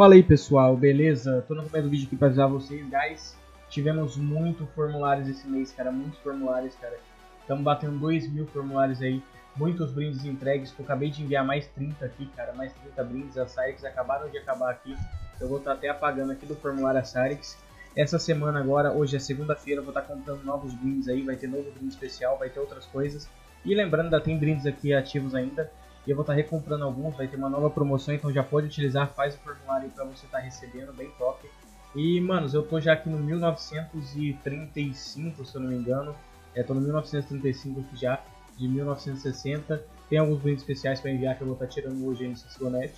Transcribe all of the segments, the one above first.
Fala aí pessoal, beleza? Tô no começo do vídeo aqui pra avisar vocês, guys. Tivemos muitos formulários esse mês, cara, muitos formulários, cara. Estamos batendo 2.000 formulários aí, muitos brindes entregues. Eu acabei de enviar mais 30 aqui, cara, mais 30 brindes. A Sarex acabaram de acabar aqui, eu vou estar até apagando aqui do formulário a Sarex. Essa semana agora, hoje é segunda-feira, eu vou estar comprando novos brindes aí, vai ter novo brinde especial, vai ter outras coisas. E lembrando, ainda tem brindes aqui ativos ainda. E eu vou estar recomprando alguns, vai ter uma nova promoção, então já pode utilizar, faz o formulário aí pra você estar recebendo, bem top. E, manos, eu tô já aqui no 1935, se eu não me engano. Tô no 1935 aqui já, de 1960. Tem alguns brindes especiais pra enviar que eu vou estar tirando hoje aí no CSGONet.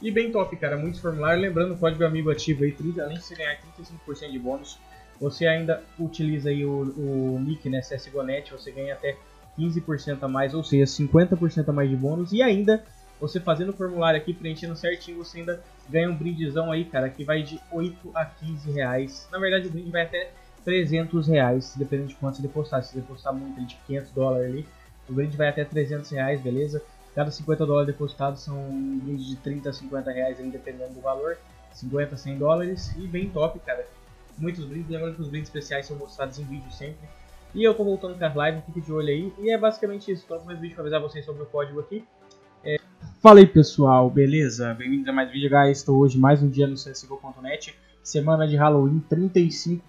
E bem top, cara, muitos formulários. Lembrando, o código amigo ativo aí, além de você ganhar 35% de bônus, você ainda utiliza aí o nick, né, CSGONet, você ganha até 15% a mais, ou seja, 50% a mais de bônus. E ainda, você fazendo o formulário aqui, preenchendo certinho, você ainda ganha um brindezão aí, cara, que vai de 8 a 15 reais. Na verdade, o brinde vai até 300 reais, dependendo de quanto você depositar. Se você depositar muito, de 500 dólares ali, o brinde vai até 300 reais, beleza? Cada 50 dólares depositados são um brinde de 30 a 50 reais, aí, dependendo do valor. 50 a 100 dólares, e bem top, cara. Muitos brindes, lembrando que os brindes especiais são mostrados em vídeo sempre. E eu tô voltando com as lives, fique de olho aí. E é basicamente isso, tô no começo do vídeo pra avisar vocês sobre o código aqui. Fala aí pessoal, beleza? Bem-vindos a mais um vídeo, guys. Estou hoje mais um dia no CSGO.net. Semana de Halloween, 35%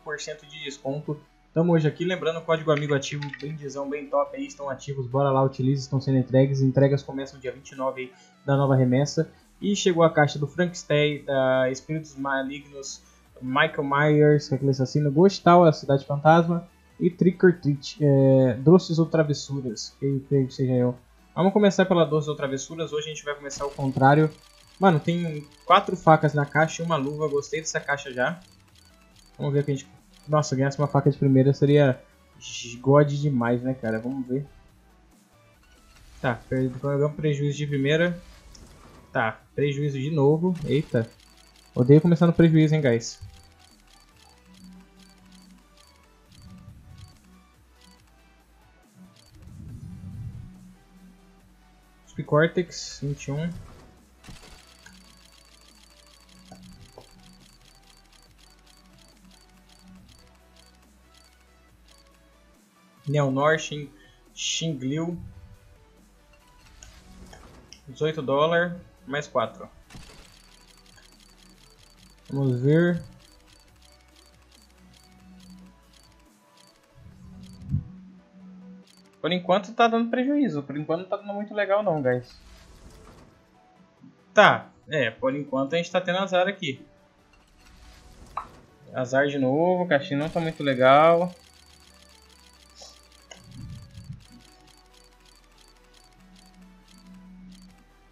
de desconto. Estamos hoje aqui, lembrando o código amigo ativo, brindezão bem top aí, estão ativos, bora lá, utiliza, estão sendo entregues. Entregas começam dia 29 aí, da nova remessa. E chegou a caixa do Frankenstein, da Espíritos Malignos, Michael Myers, que é aquele assassino, Ghost Tower, Cidade Fantasma. E Trick or Treat, doces ou travessuras, eu creio que seja eu. Vamos começar pela doces ou travessuras, hoje a gente vai começar ao contrário. Mano, tem 4 facas na caixa e uma luva, gostei dessa caixa já. Vamos ver o que a gente... Nossa, ganhasse uma faca de primeira seria god demais, né, cara? Vamos ver. Tá, pegamos prejuízo de primeira. Tá, prejuízo de novo, eita. Odeio começar no prejuízo, hein, guys. Cortex 21. Neonor, Xingliu. 18 dólares, mais 4. Vamos ver. Por enquanto tá dando prejuízo, por enquanto não tá dando muito legal não, guys. Tá, por enquanto a gente tá tendo azar aqui. Azar de novo, caixinha não tá muito legal.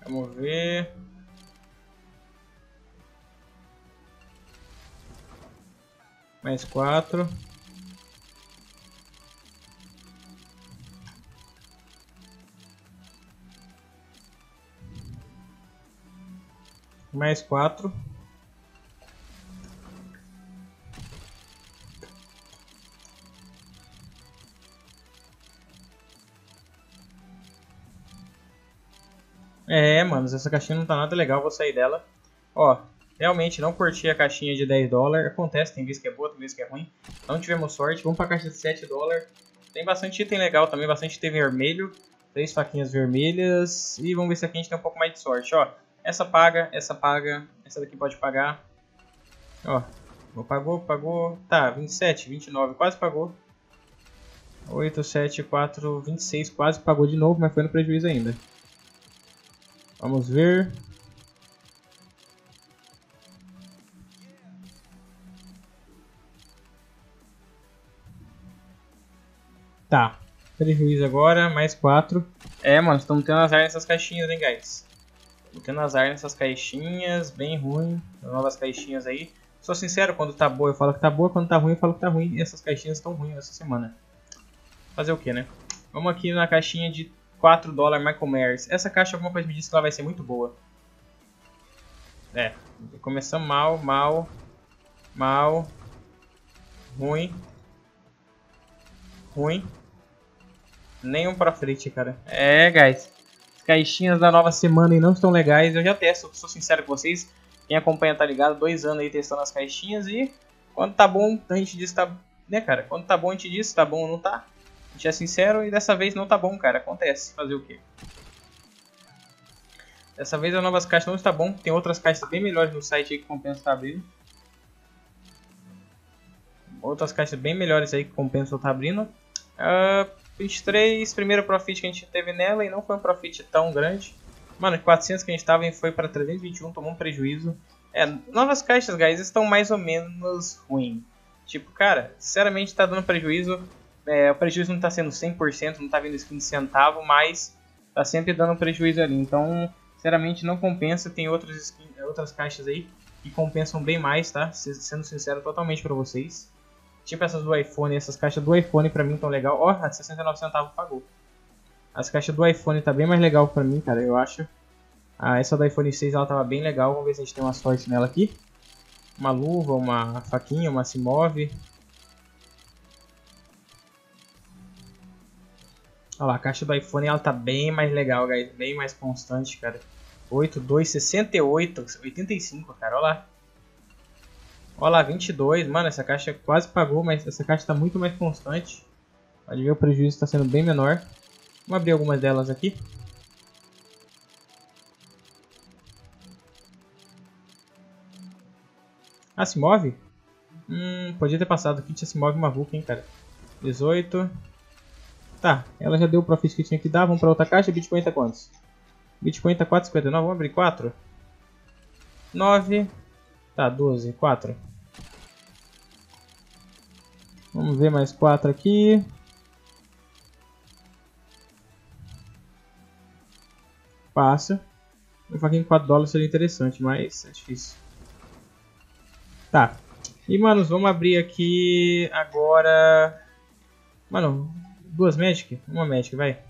Vamos ver. Mais 4. Mais 4. Mano, essa caixinha não tá nada legal, vou sair dela. Ó, realmente não curti a caixinha de 10 dólares. Acontece, tem vezes que é boa, tem vezes que é ruim. Não tivemos sorte, vamos pra caixa de 7 dólares. Tem bastante item legal também, bastante item vermelho. 3 faquinhas vermelhas. E vamos ver se aqui a gente tem um pouco mais de sorte, ó. Essa paga, essa paga, essa daqui pode pagar. Ó, pagou, pagou. Tá, 27, 29, quase pagou. 8, 7, 4, 26, quase pagou de novo, mas foi no prejuízo ainda. Vamos ver. Tá, prejuízo agora, mais 4. Mano, estamos tendo azar nessas caixinhas, hein, guys. Tendo azar nessas caixinhas, bem ruim, novas caixinhas aí. Sou sincero, quando tá boa eu falo que tá boa, quando tá ruim eu falo que tá ruim. E essas caixinhas estão ruins essa semana. Fazer o que, né? Vamos aqui na caixinha de 4 dólares Michael Myers. Essa caixa alguma coisa me disse que ela vai ser muito boa. Começamos mal, mal, mal, ruim, ruim. Nenhum pra frente, cara. Guys. Caixinhas da nova semana e não estão legais, eu já testo, sou sincero com vocês, Quem acompanha tá ligado, 2 anos aí testando as caixinhas e quando tá bom a gente diz tá... Né, cara? Quando tá bom a gente diz, tá bom ou não tá. A gente é sincero e dessa vez não tá bom, cara. Acontece. Fazer o quê? Dessa vez as novas caixas não está bom. Tem outras caixas bem melhores no site aí que compensa estar abrindo. Outras caixas bem melhores aí que compensa estar abrindo. 23, primeiro profit que a gente teve nela e não foi um profit tão grande. Mano, 400 que a gente tava e foi para 321, tomou um prejuízo. É, novas caixas, guys, estão mais ou menos ruim. Tipo, cara, sinceramente tá dando prejuízo. É, o prejuízo não tá sendo 100%, não tá vindo skin de centavo, mas tá sempre dando prejuízo ali. Então, sinceramente não compensa, tem outras caixas aí que compensam bem mais, tá? Sendo sincero totalmente pra vocês. Tipo essas do iPhone, essas caixas do iPhone pra mim tão legal. Ó, a de 69 centavos pagou. As caixas do iPhone tá bem mais legal pra mim, cara, eu acho. Ah, essa do iPhone 6 ela tava bem legal, vamos ver se a gente tem uma sorte nela aqui. Uma luva, uma faquinha, uma se move. Olha lá, a caixa do iPhone ela tá bem mais legal, guys, bem mais constante, cara. 8, 2, 68, 85, cara, olha lá. Olha lá, 22, mano, essa caixa quase pagou, mas essa caixa tá muito mais constante. Pode ver, o prejuízo tá sendo bem menor. Vamos abrir algumas delas aqui. Ah, se move? Podia ter passado. Kit se move uma vulca, hein, cara. 18. Tá, ela já deu o profit que tinha que dar. Vamos pra outra caixa. Bitcoin tá quantos? Bitcoin tá 4,59. Vamos abrir 4. 9. Tá, 12. 4. Vamos ver mais 4 aqui. Passa. Um faquinho de 4 dólares seria interessante, mas é difícil. Tá. E, manos, vamos abrir aqui agora... Mano, 2 Magic? 1 Magic, vai.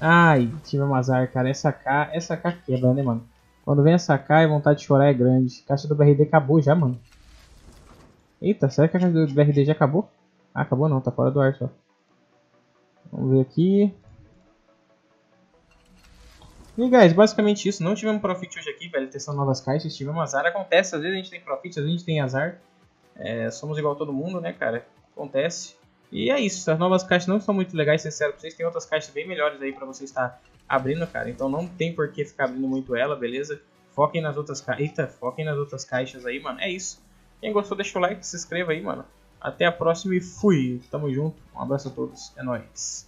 Ai, tive um azar, cara. Essa K quebra, né, mano? Quando vem essa K, a vontade de chorar é grande. Caixa do BRD acabou já, mano. Eita, será que a caixa do BRD já acabou? Ah, acabou não, tá fora do ar só. Vamos ver aqui... E, guys, basicamente isso. Não tivemos profit hoje aqui, velho, testando novas caixas. Tivemos azar. Acontece, às vezes a gente tem profit, às vezes a gente tem azar. É, somos igual todo mundo, né, cara? Acontece. E é isso. As novas caixas não são muito legais, sincero. Vocês têm outras caixas bem melhores aí pra você estar abrindo, cara. Então não tem por que ficar abrindo muito ela, beleza? Foquem nas outras caixas. Eita, foquem nas outras caixas aí, mano. É isso. Quem gostou, deixa o like, se inscreva aí, mano. Até a próxima e fui. Tamo junto. Um abraço a todos. É nóis.